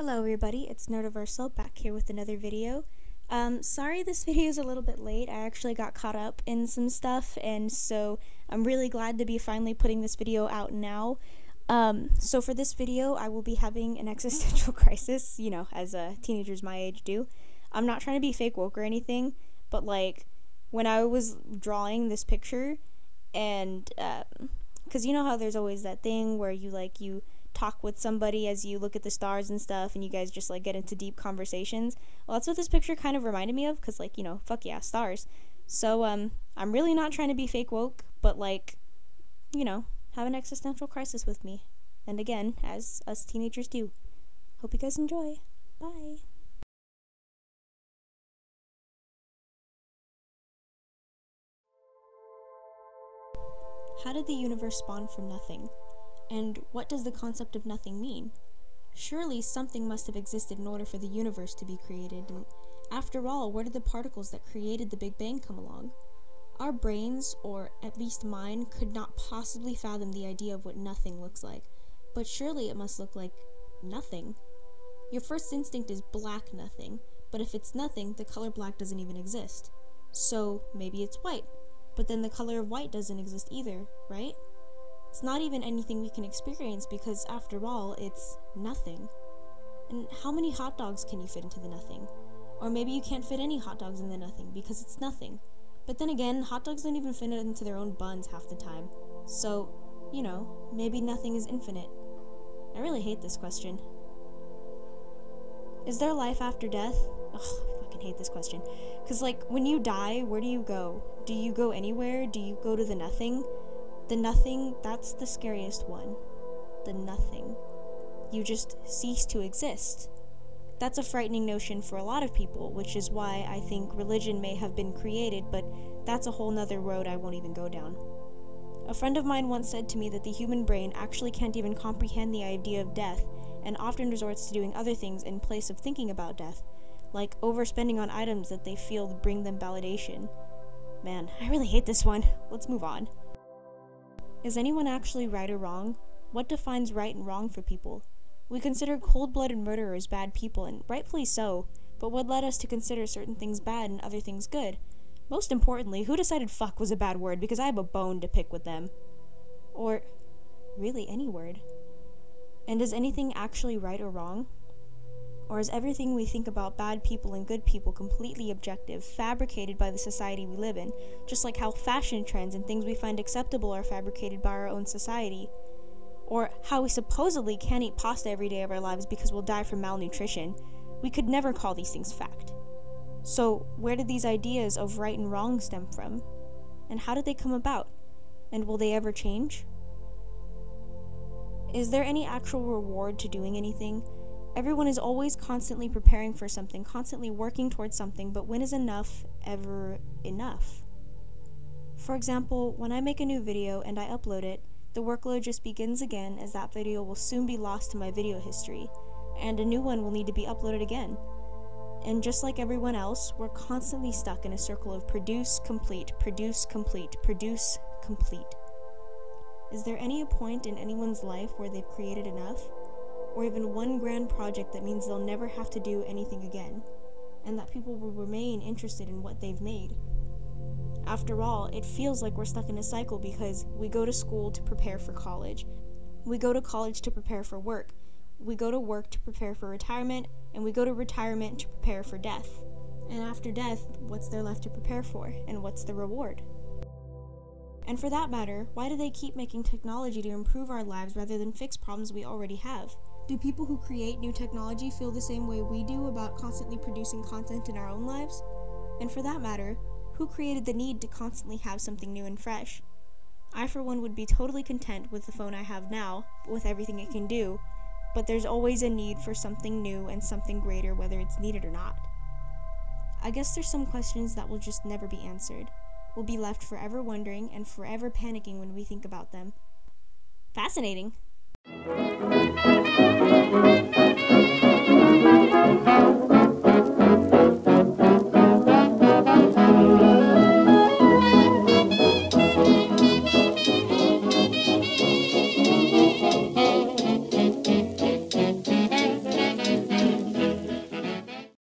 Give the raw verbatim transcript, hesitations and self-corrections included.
Hello everybody, it's Nerdaversal back here with another video. Um, sorry this video is a little bit late. I actually got caught up in some stuff, and so I'm really glad to be finally putting this video out now. Um, so for this video, I will be having an existential crisis, you know, as uh, teenagers my age do. I'm not trying to be fake woke or anything, but like, when I was drawing this picture, and, um, cause you know how there's always that thing where you like, you talk with somebody as you look at the stars and stuff, and you guys just like get into deep conversations. Well, that's what this picture kind of reminded me of, because like, you know, fuck yeah, stars. So um I'm really not trying to be fake woke, but like, you know, have an existential crisis with me, and again, as us teenagers do. Hope you guys enjoy. Bye. How did the universe spawn from nothing? And what does the concept of nothing mean? Surely something must have existed in order for the universe to be created, and after all, where did the particles that created the Big Bang come along? Our brains, or at least mine, could not possibly fathom the idea of what nothing looks like, but surely it must look like nothing. Your first instinct is black nothing, but if it's nothing, the color black doesn't even exist. So maybe it's white, but then the color of white doesn't exist either, right? It's not even anything we can experience because, after all, it's nothing. And how many hot dogs can you fit into the nothing? Or maybe you can't fit any hot dogs in the nothing because it's nothing. But then again, hot dogs don't even fit into their own buns half the time. So, you know, maybe nothing is infinite. I really hate this question. Is there life after death? Ugh, I fucking hate this question. Because, like, when you die, where do you go? Do you go anywhere? Do you go to the nothing? The nothing, that's the scariest one. The nothing. You just cease to exist. That's a frightening notion for a lot of people, which is why I think religion may have been created, but that's a whole nother road I won't even go down. A friend of mine once said to me that the human brain actually can't even comprehend the idea of death, and often resorts to doing other things in place of thinking about death, like overspending on items that they feel bring them validation. Man, I really hate this one. Let's move on. Is anyone actually right or wrong? What defines right and wrong for people? We consider cold-blooded murderers bad people, and rightfully so, but what led us to consider certain things bad and other things good? Most importantly, who decided fuck was a bad word, because I have a bone to pick with them. Or, really, any word. And is anything actually right or wrong? Or is everything we think about bad people and good people completely objective, fabricated by the society we live in, just like how fashion trends and things we find acceptable are fabricated by our own society? Or how we supposedly can't eat pasta every day of our lives because we'll die from malnutrition. We could never call these things fact. So where did these ideas of right and wrong stem from? And how did they come about? And will they ever change? Is there any actual reward to doing anything? Everyone is always constantly preparing for something, constantly working towards something, but when is enough ever enough? For example, when I make a new video and I upload it, the workload just begins again, as that video will soon be lost to my video history, and a new one will need to be uploaded again. And just like everyone else, we're constantly stuck in a circle of produce, complete, produce, complete, produce, complete. Is there any point in anyone's life where they've created enough? Or even one grand project that means they'll never have to do anything again, and that people will remain interested in what they've made? After all, it feels like we're stuck in a cycle because we go to school to prepare for college, we go to college to prepare for work, we go to work to prepare for retirement, and we go to retirement to prepare for death. And after death, what's there left to prepare for, and what's the reward? And for that matter, why do they keep making technology to improve our lives rather than fix problems we already have? Do people who create new technology feel the same way we do about constantly producing content in our own lives? And for that matter, who created the need to constantly have something new and fresh? I, for one, would be totally content with the phone I have now, with everything it can do, but there's always a need for something new and something greater, whether it's needed or not. I guess there's some questions that will just never be answered. We'll be left forever wondering and forever panicking when we think about them. Fascinating! Thank you.